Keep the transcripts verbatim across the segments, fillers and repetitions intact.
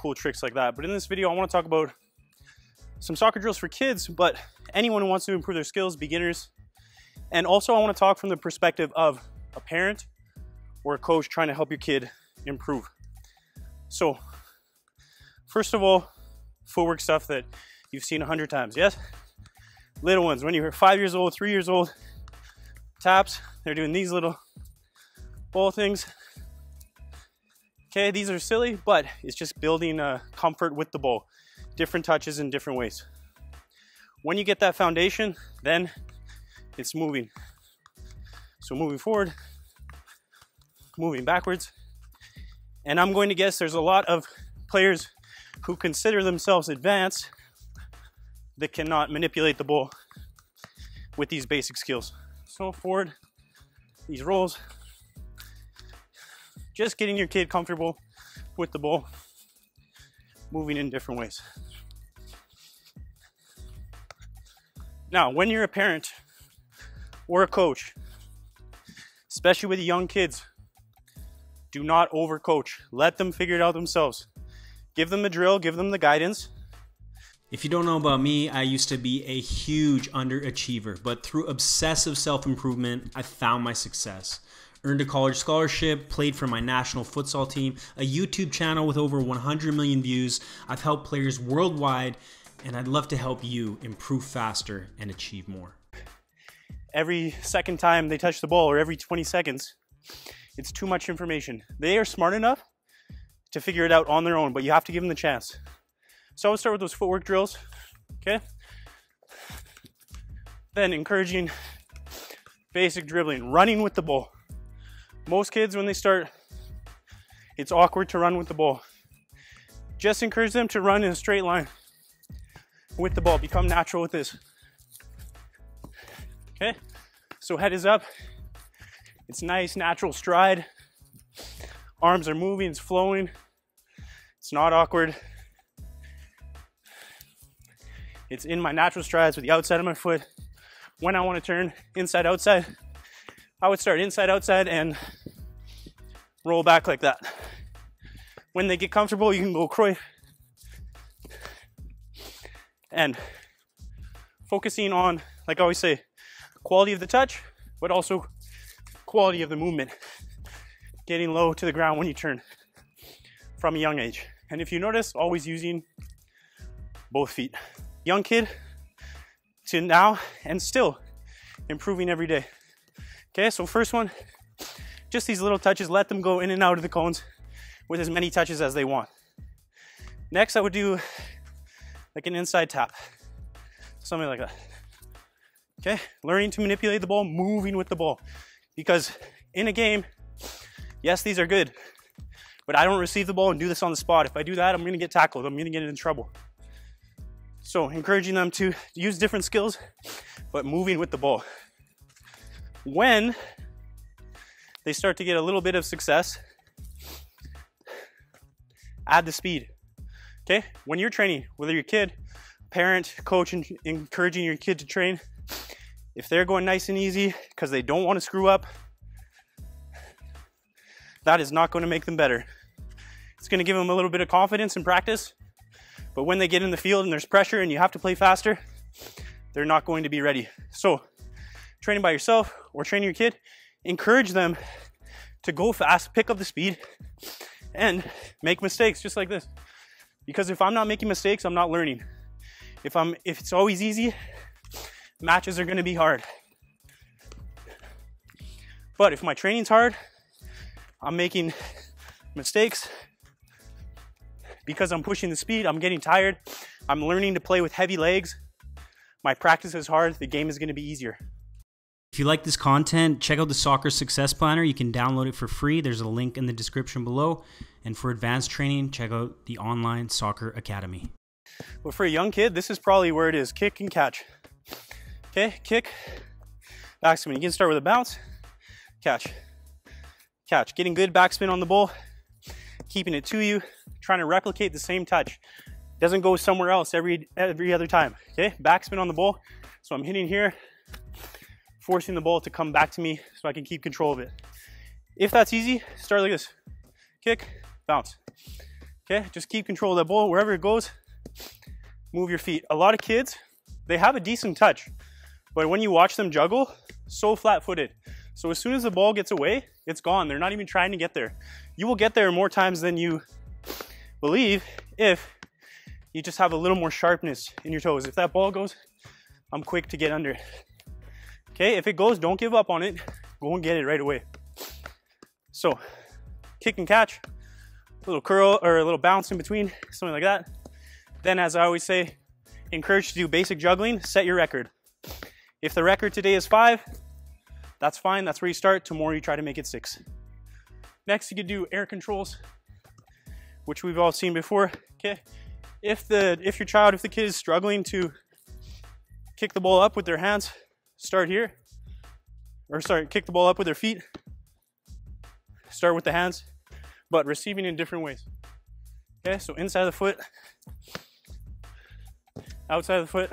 cool tricks like that. But in this video, I want to talk about some soccer drills for kids, but anyone who wants to improve their skills, beginners. And also I want to talk from the perspective of a parent or a coach trying to help your kid improve. So first of all, footwork stuff that you've seen a hundred times, yes? Little ones, when you're five years old, three years old, taps, they're doing these little ball things. Okay, these are silly, but it's just building uh, comfort with the ball. Different touches in different ways. When you get that foundation, then it's moving. So moving forward, moving backwards. And I'm going to guess there's a lot of players who consider themselves advanced that cannot manipulate the ball with these basic skills. So forward, these rolls. Just getting your kid comfortable with the ball, moving in different ways. Now, when you're a parent or a coach, especially with young kids, do not overcoach. Let them figure it out themselves. Give them the drill, give them the guidance. If you don't know about me, I used to be a huge underachiever, but through obsessive self-improvement, I found my success. Earned a college scholarship, played for my national futsal team, a YouTube channel with over one hundred million views. I've helped players worldwide, and I'd love to help you improve faster and achieve more. Every second time they touch the ball, or every twenty seconds, it's too much information. They are smart enough to figure it out on their own, but you have to give them the chance. So I'll start with those footwork drills, okay? Then encouraging basic dribbling, running with the ball. Most kids, when they start, it's awkward to run with the ball. Just encourage them to run in a straight line with the ball. Become natural with this. Okay, so head is up. It's nice, natural stride. Arms are moving, it's flowing. It's not awkward. It's in my natural strides with the outside of my foot. When I want to turn inside, outside, I would start inside, outside, and roll back like that. When they get comfortable, you can go croix. And focusing on, like I always say, quality of the touch, but also quality of the movement. Getting low to the ground when you turn from a young age. And if you notice, always using both feet. Young kid to now, and still improving every day. Okay, so first one, just these little touches, let them go in and out of the cones with as many touches as they want. Next, I would do like an inside tap, something like that. Okay, learning to manipulate the ball, moving with the ball. Because in a game, yes, these are good, but I don't receive the ball and do this on the spot. If I do that, I'm gonna get tackled, I'm gonna get in trouble. So encouraging them to use different skills, but moving with the ball. When they start to get a little bit of success, add the speed, okay? When you're training, whether you're a kid, parent, coach, and encouraging your kid to train, if they're going nice and easy because they don't want to screw up, that is not going to make them better. It's going to give them a little bit of confidence in practice, but when they get in the field and there's pressure and you have to play faster, they're not going to be ready. So training by yourself or training your kid, encourage them to go fast, pick up the speed, and make mistakes just like this. Because if I'm not making mistakes, I'm not learning. If I'm, if it's always easy, matches are gonna be hard. But if my training's hard, I'm making mistakes. Because I'm pushing the speed, I'm getting tired. I'm learning to play with heavy legs. My practice is hard, the game is gonna be easier. If you like this content, check out the Soccer Success Planner. You can download it for free. There's a link in the description below. And for advanced training, check out the Online Soccer Academy. Well, for a young kid, this is probably where it is. Kick and catch. Okay, kick, backspin. You can start with a bounce, catch, catch. Getting good backspin on the ball, keeping it to you, trying to replicate the same touch. Doesn't go somewhere else every, every other time. Okay, backspin on the ball. So I'm hitting here, forcing the ball to come back to me so I can keep control of it. If that's easy, start like this. Kick, bounce, Okay, just keep control of that ball wherever it goes. Move your feet. A lot of kids, they have a decent touch, but when you watch them juggle, so flat-footed. So as soon as the ball gets away, it's gone. They're not even trying to get there. You will get there more times than you believe if you just have a little more sharpness in your toes. If that ball goes, I'm quick to get under it. Okay, if it goes, don't give up on it. Go and get it right away. So, kick and catch, a little curl or a little bounce in between, something like that. Then, as I always say, encourage to do basic juggling, set your record. If the record today is five, that's fine, that's where you start. Tomorrow you try to make it six. Next, you could do air controls, which we've all seen before, okay? If the, if your child, if the kid is struggling to kick the ball up with their hands, start here, or sorry, kick the ball up with their feet. Start with the hands, but receiving in different ways. Okay, so inside of the foot, outside of the foot,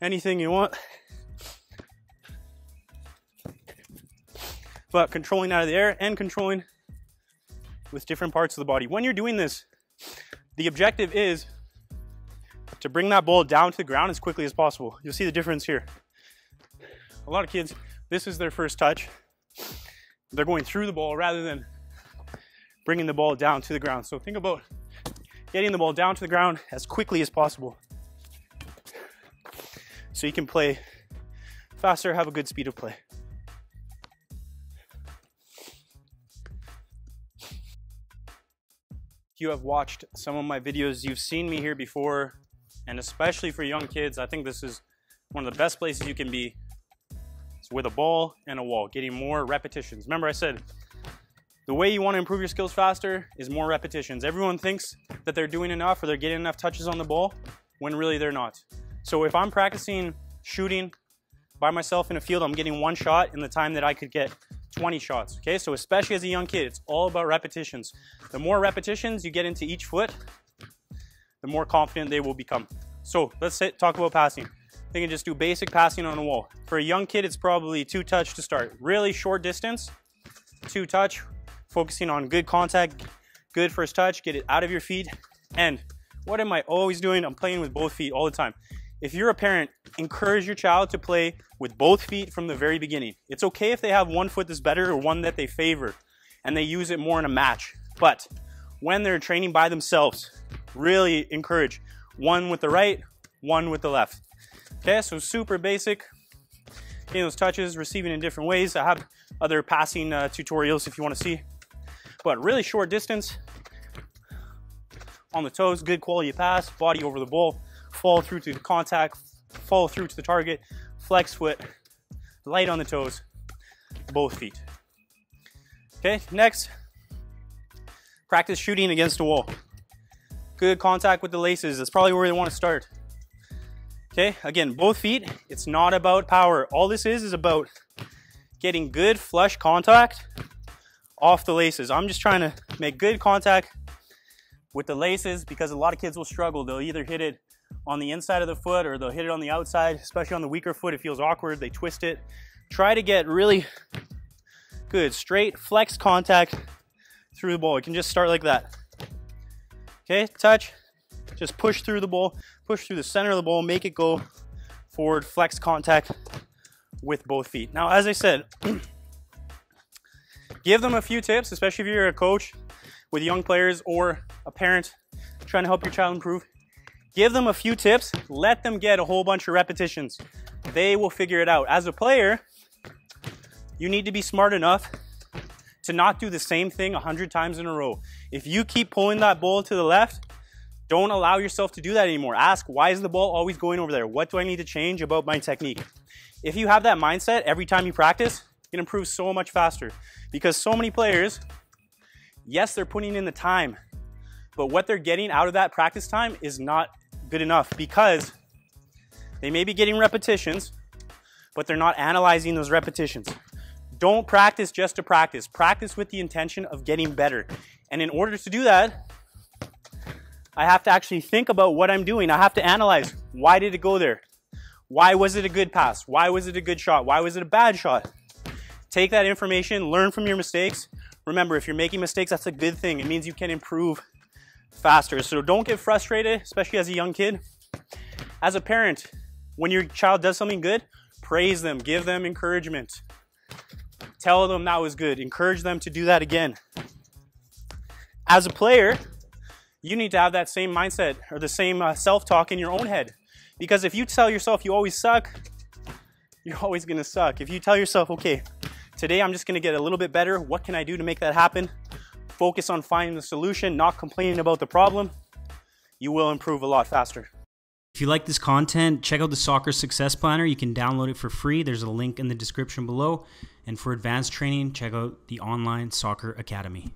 anything you want, but controlling out of the air and controlling with different parts of the body. When you're doing this, the objective is to bring that ball down to the ground as quickly as possible. You'll see the difference here. A lot of kids, this is their first touch. They're going through the ball rather than bringing the ball down to the ground. So think about getting the ball down to the ground as quickly as possible, so you can play faster, have a good speed of play. You have watched some of my videos, you've seen me here before, and especially for young kids, I think this is one of the best places you can be. It's with a ball and a wall, getting more repetitions. Remember I said, the way you want to improve your skills faster is more repetitions. Everyone thinks that they're doing enough or they're getting enough touches on the ball when really they're not. So if I'm practicing shooting by myself in a field, I'm getting one shot in the time that I could get twenty shots, okay? So especially as a young kid, it's all about repetitions. The more repetitions you get into each foot, the more confident they will become. So let's sit, talk about passing. They can just do basic passing on a wall. For a young kid, it's probably two touch to start. Really short distance, two touch, focusing on good contact, good first touch, get it out of your feet. And what am I always doing? I'm playing with both feet all the time. If you're a parent, encourage your child to play with both feet from the very beginning. It's okay if they have one foot that's better or one that they favor and they use it more in a match. But when they're training by themselves, really encourage one with the right, one with the left. Okay, so super basic. Getting those touches, receiving in different ways. I have other passing uh, tutorials if you want to see. But really short distance on the toes, good quality pass, body over the ball. Fall through to the contact, fall through to the target, flex foot, light on the toes, both feet. Okay, next, practice shooting against the wall. Good contact with the laces, that's probably where they want to start. Okay, again, both feet, it's not about power. All this is is about getting good flush contact off the laces. I'm just trying to make good contact with the laces because a lot of kids will struggle. They'll either hit it on the inside of the foot or they'll hit it on the outside, especially on the weaker foot. It feels awkward, they twist it. Try to get really good straight flex contact through the ball. You can just start like that. Okay, touch, just push through the ball, push through the center of the ball, make it go forward, flex contact with both feet. Now, as I said, give them a few tips, especially if you're a coach with young players or a parent trying to help your child improve. Give them a few tips, let them get a whole bunch of repetitions. They will figure it out. As a player, you need to be smart enough to not do the same thing a hundred times in a row. If you keep pulling that ball to the left, don't allow yourself to do that anymore. Ask, why is the ball always going over there? What do I need to change about my technique? If you have that mindset every time you practice, it improves so much faster. Because so many players, yes, they're putting in the time, but what they're getting out of that practice time is not good enough because they may be getting repetitions, but they're not analyzing those repetitions. Don't practice just to practice. Practice with the intention of getting better. And in order to do that, I have to actually think about what I'm doing. I have to analyze, why did it go there? Why was it a good pass? Why was it a good shot? Why was it a bad shot? Take that information, learn from your mistakes, Remember, if you're making mistakes, that's a good thing. It means you can improve faster. So don't get frustrated, especially as a young kid. As a parent, when your child does something good, praise them, give them encouragement. Tell them that was good. Encourage them to do that again. As a player, you need to have that same mindset or the same uh, self-talk in your own head. Because if you tell yourself you always suck, you're always gonna suck. If you tell yourself, okay, today I'm just gonna get a little bit better. What can I do to make that happen? Focus on finding the solution, not complaining about the problem. You will improve a lot faster. If you like this content, check out the Soccer Success Planner. You can download it for free. There's a link in the description below. And for advanced training, check out the Online Soccer Academy.